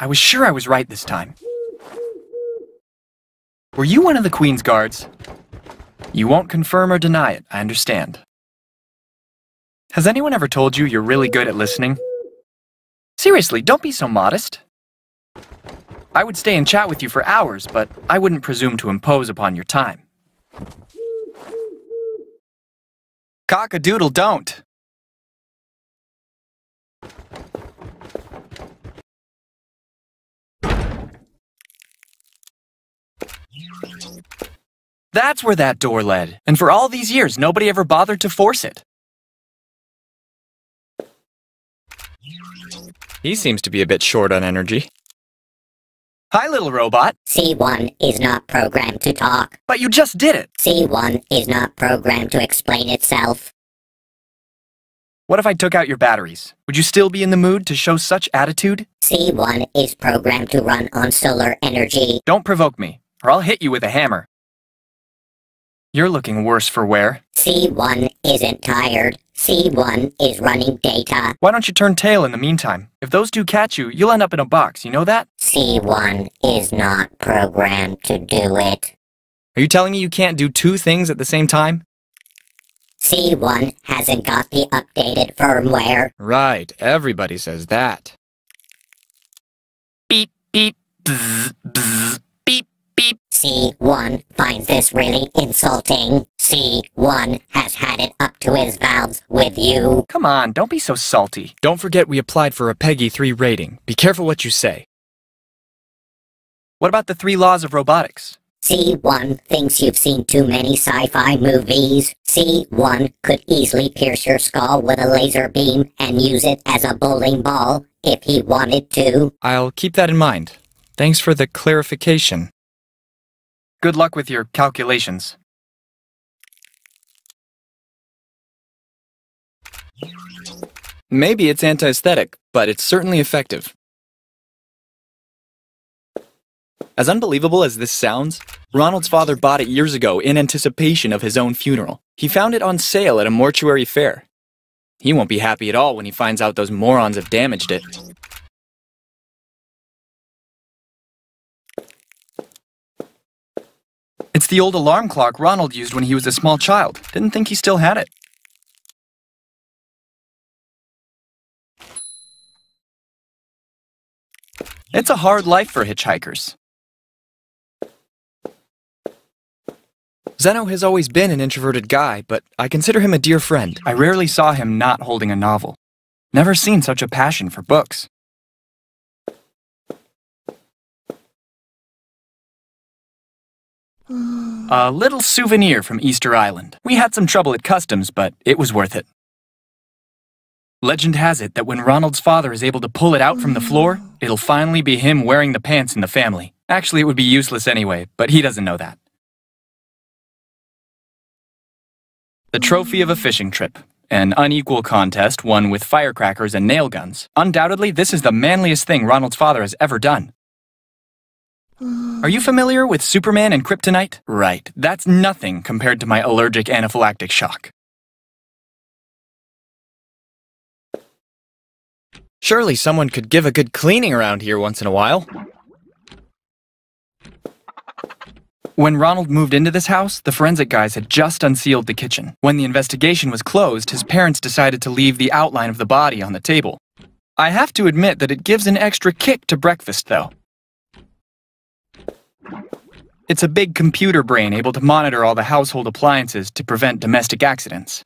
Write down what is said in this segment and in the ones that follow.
I was sure I was right this time. Were you one of the Queen's guards? You won't confirm or deny it, I understand. Has anyone ever told you you're really good at listening? Seriously, don't be so modest. I would stay and chat with you for hours, but I wouldn't presume to impose upon your time. Cock-a-doodle don't. That's where that door led, and for all these years, nobody ever bothered to force it. He seems to be a bit short on energy. Hi, little robot. C1 is not programmed to talk. But you just did it. C1 is not programmed to explain itself. What if I took out your batteries? Would you still be in the mood to show such attitude? C1 is programmed to run on solar energy. Don't provoke me, or I'll hit you with a hammer. You're looking worse for wear. C1 isn't tired. C1 is running data. Why don't you turn tail in the meantime? If those two catch you, you'll end up in a box, you know that? C1 is not programmed to do it. Are you telling me you can't do two things at the same time? C1 hasn't got the updated firmware. Right, everybody says that. Beep, beep, bzz, bzz. C1 finds this really insulting. C1 has had it up to his valves with you. Come on, don't be so salty. Don't forget we applied for a PEGI-3 rating. Be careful what you say. What about the 3 laws of robotics? C1 thinks you've seen too many sci-fi movies. C1 could easily pierce your skull with a laser beam and use it as a bowling ball if he wanted to. I'll keep that in mind. Thanks for the clarification. Good luck with your calculations. Maybe it's anti-aesthetic, but it's certainly effective. As unbelievable as this sounds, Ronald's father bought it years ago in anticipation of his own funeral. He found it on sale at a mortuary fair. He won't be happy at all when he finds out those morons have damaged it. It's the old alarm clock Ronald used when he was a small child. Didn't think he still had it. It's a hard life for hitchhikers. Zeno has always been an introverted guy, but I consider him a dear friend. I rarely saw him not holding a novel. Never seen such a passion for books. A little souvenir from Easter Island. We had some trouble at customs, but it was worth it. Legend has it that when Ronald's father is able to pull it out from the floor, it'll finally be him wearing the pants in the family. Actually, it would be useless anyway, but he doesn't know that. The trophy of a fishing trip. An unequal contest won with firecrackers and nail guns. Undoubtedly, this is the manliest thing Ronald's father has ever done. Are you familiar with Superman and kryptonite? Right, that's nothing compared to my allergic anaphylactic shock. Surely someone could give a good cleaning around here once in a while. When Ronald moved into this house, the forensic guys had just unsealed the kitchen. When the investigation was closed, his parents decided to leave the outline of the body on the table. I have to admit that it gives an extra kick to breakfast, though. It's a big computer brain able to monitor all the household appliances to prevent domestic accidents.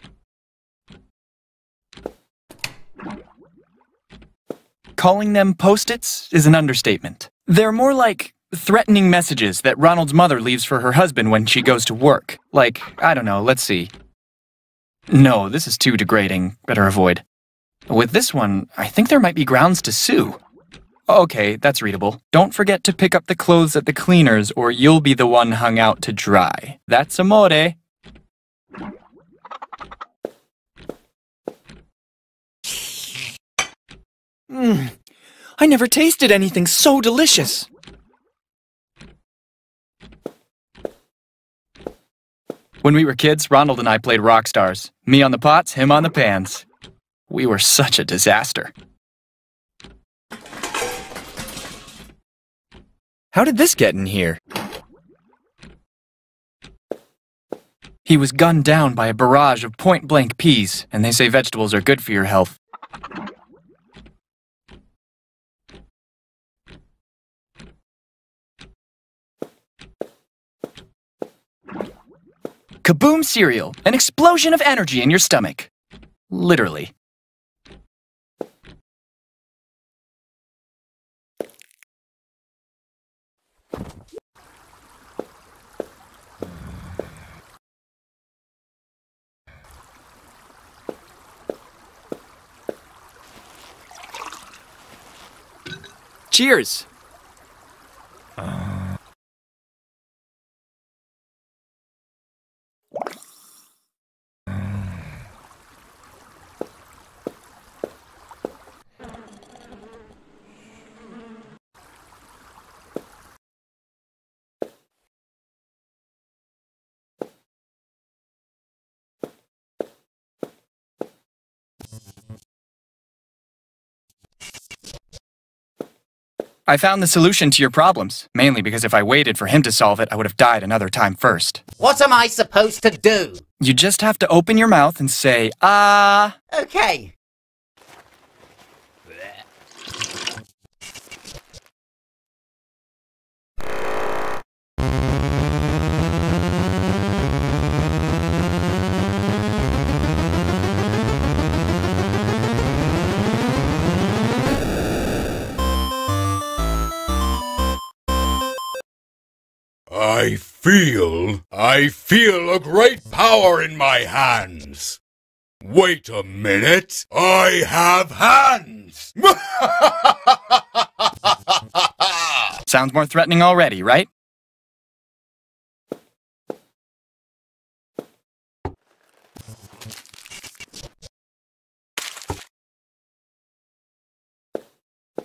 Calling them post-its is an understatement. They're more like threatening messages that Ronald's mother leaves for her husband when she goes to work. Like, I don't know, let's see. No, this is too degrading. Better avoid. With this one, I think there might be grounds to sue. Okay, that's readable. Don't forget to pick up the clothes at the cleaners or you'll be the one hung out to dry. That's amore. I never tasted anything so delicious. When we were kids, Ronald and I played rock stars. Me on the pots, him on the pans. We were such a disaster. How did this get in here? He was gunned down by a barrage of point-blank peas, and they say vegetables are good for your health. Kaboom cereal, an explosion of energy in your stomach. Literally. Cheers! I found the solution to your problems, mainly because if I waited for him to solve it, I would have died another time first. What am I supposed to do? You just have to open your mouth and say, ah... Okay. I feel a great power in my hands. Wait a minute, I have hands! Sounds more threatening already, right?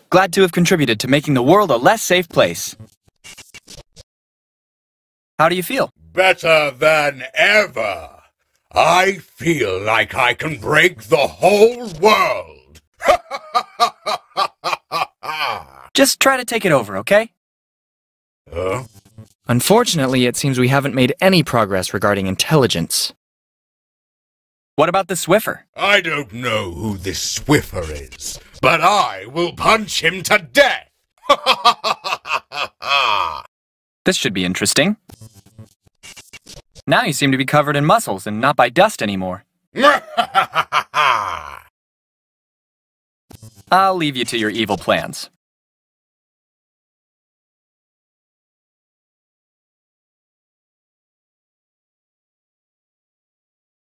Glad to have contributed to making the world a less safe place. How do you feel? Better than ever. I feel like I can break the whole world. Just try to take it over, okay? Unfortunately, it seems we haven't made any progress regarding intelligence. What about the Swiffer? I don't know who this Swiffer is, but I will punch him to death. This should be interesting. Now you seem to be covered in muscles and not by dust anymore. I'll leave you to your evil plans.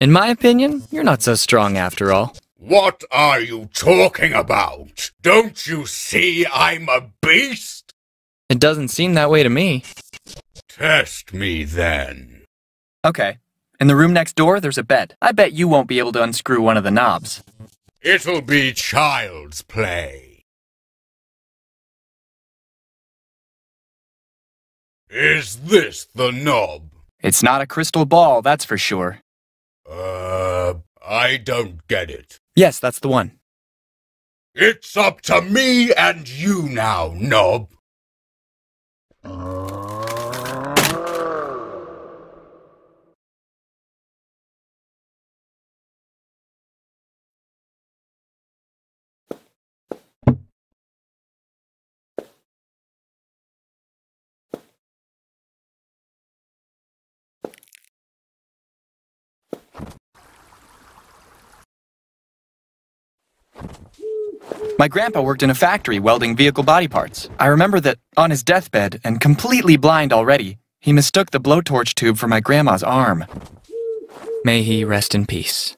In my opinion, you're not so strong after all. What are you talking about? Don't you see I'm a beast? It doesn't seem that way to me. Test me, then. Okay. In the room next door, there's a bed. I bet you won't be able to unscrew one of the knobs. It'll be child's play. Is this the knob? It's not a crystal ball, that's for sure. I don't get it. Yes, that's the one. It's up to me and you now, knob. My grandpa worked in a factory welding vehicle body parts. I remember that, on his deathbed, and completely blind already, he mistook the blowtorch tube for my grandma's arm. May he rest in peace.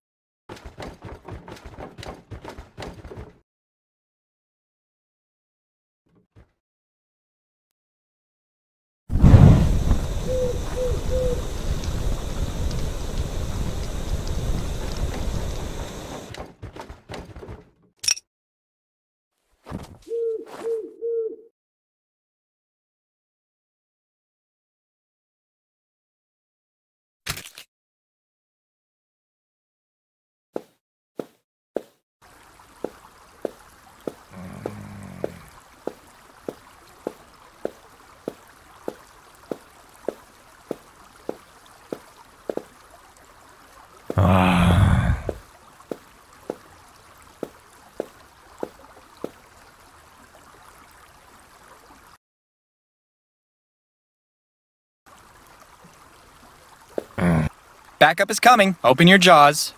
Backup is coming. Open your jaws.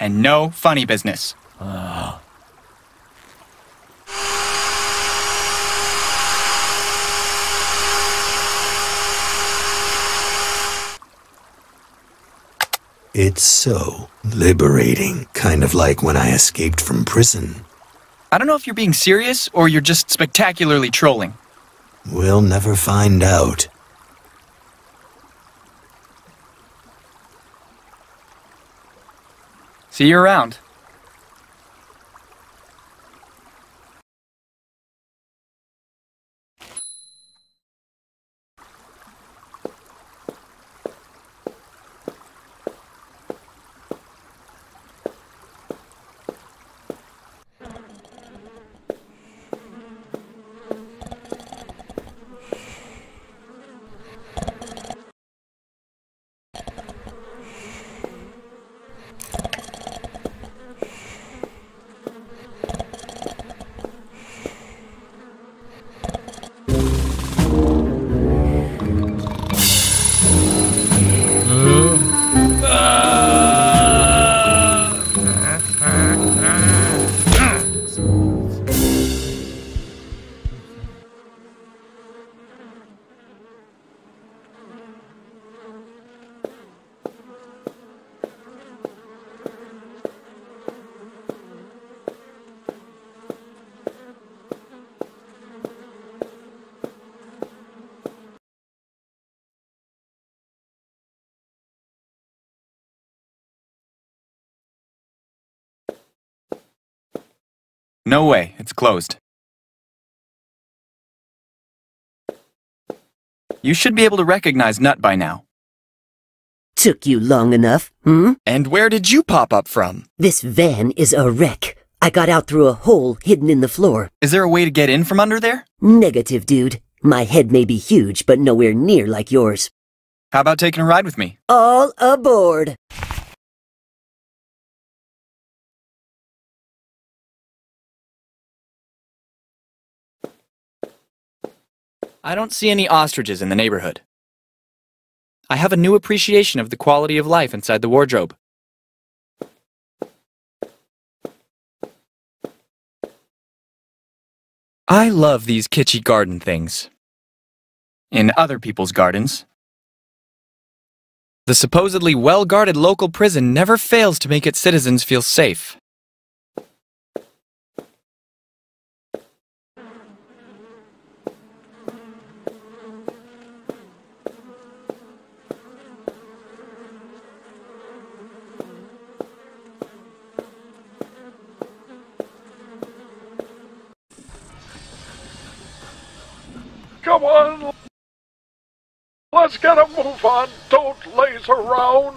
And no funny business. It's so liberating. Kind of like when I escaped from prison. I don't know if you're being serious or you're just spectacularly trolling. We'll never find out. See you around. No way, it's closed. You should be able to recognize Nut by now. Took you long enough, And where did you pop up from? This van is a wreck. I got out through a hole hidden in the floor. Is there a way to get in from under there? Negative, dude. My head may be huge, but nowhere near like yours. How about taking a ride with me? All aboard! I don't see any ostriches in the neighborhood. I have a new appreciation of the quality of life inside the wardrobe. I love these kitschy garden things. In other people's gardens. The supposedly well-guarded local prison never fails to make its citizens feel safe. Come on, let's get a move on, don't laze around.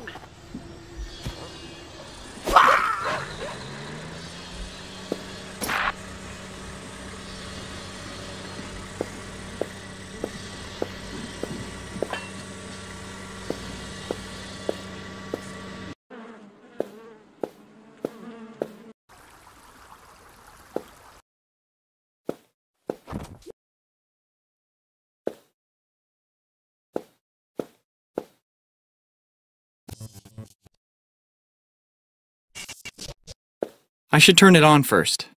I should turn it on first.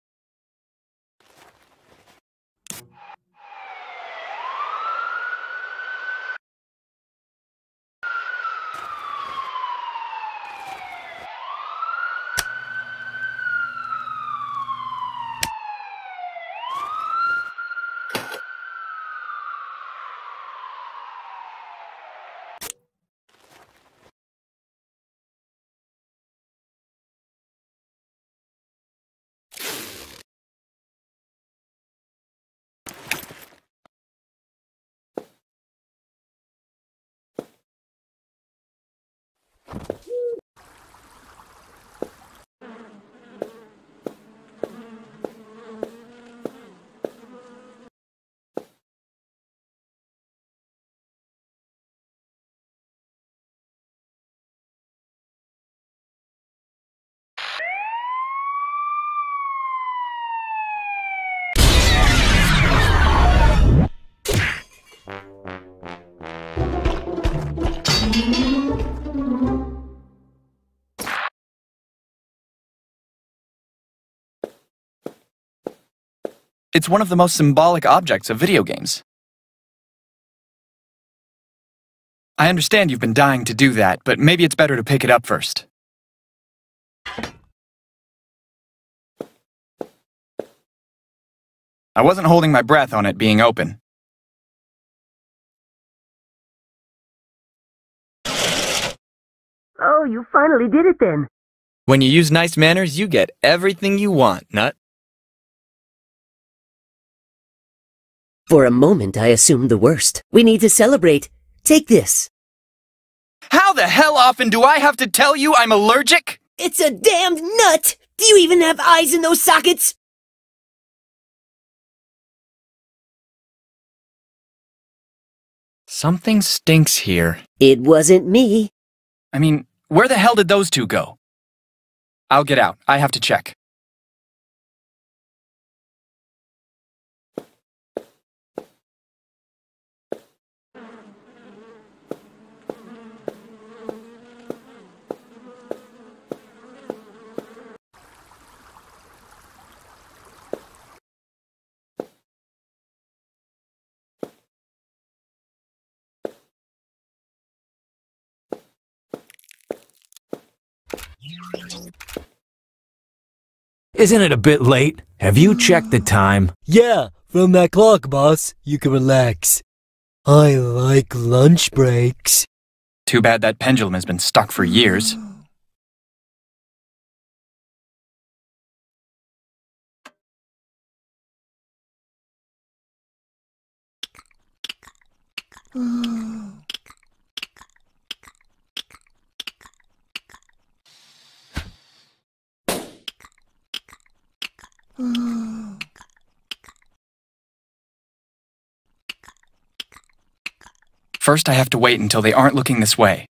It's one of the most symbolic objects of video games. I understand you've been dying to do that, but maybe it's better to pick it up first. I wasn't holding my breath on it being open. Oh, you finally did it then. When you use nice manners, you get everything you want, nut. For a moment, I assumed the worst. We need to celebrate. Take this. How the hell often do I have to tell you I'm allergic? It's a damned nut! Do you even have eyes in those sockets? Something stinks here. It wasn't me. I mean, where the hell did those two go? I'll get out. I have to check. Isn't it a bit late? Have you checked the time? Yeah, from that clock, boss. You can relax. I like lunch breaks. Too bad that pendulum has been stuck for years. First, I have to wait until they aren't looking this way.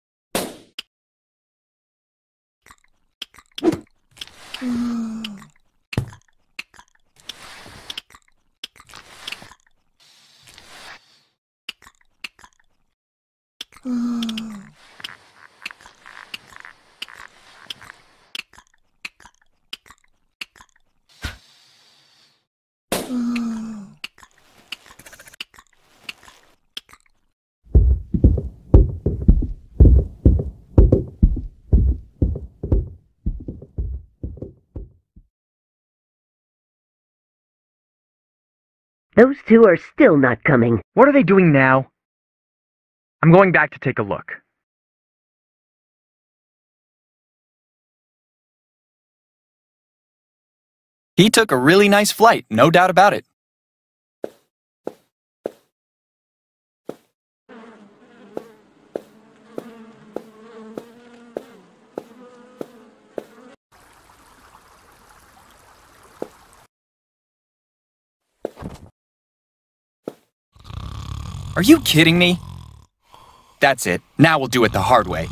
Those two are still not coming. What are they doing now? I'm going back to take a look. He took a really nice flight, no doubt about it. Are you kidding me? That's it. Now we'll do it the hard way.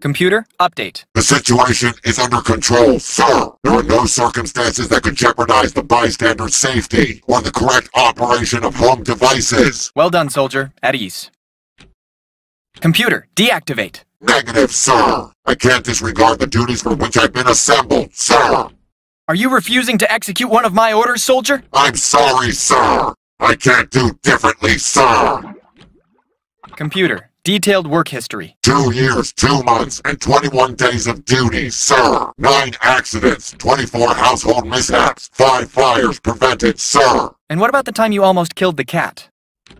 Computer, update. The situation is under control, sir. There are no circumstances that could jeopardize the bystander's safety or the correct operation of home devices. Well done, soldier. At ease. Computer, deactivate. Negative, sir. I can't disregard the duties for which I've been assembled, sir. Are you refusing to execute one of my orders, soldier? I'm sorry, sir. I can't do differently, sir. Computer. Detailed work history. 2 years, 2 months, and 21 days of duty, sir. 9 accidents, 24 household mishaps, 5 fires prevented, sir. And what about the time you almost killed the cat?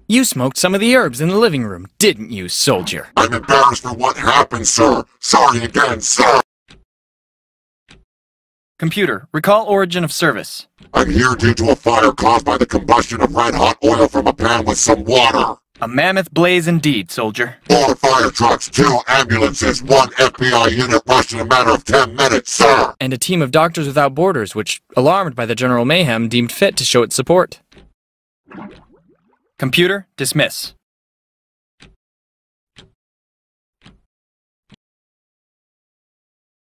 You smoked some of the herbs in the living room, didn't you, soldier? I'm embarrassed for what happened, sir. Sorry again, sir. Computer, recall origin of service. I'm here due to a fire caused by the combustion of red-hot oil from a pan with some water. A mammoth blaze indeed, soldier. 4 fire trucks, 2 ambulances, 1 FBI unit rushed in a matter of 10 minutes, sir. And a team of Doctors Without Borders, which, alarmed by the general mayhem, deemed fit to show its support. Computer, dismiss.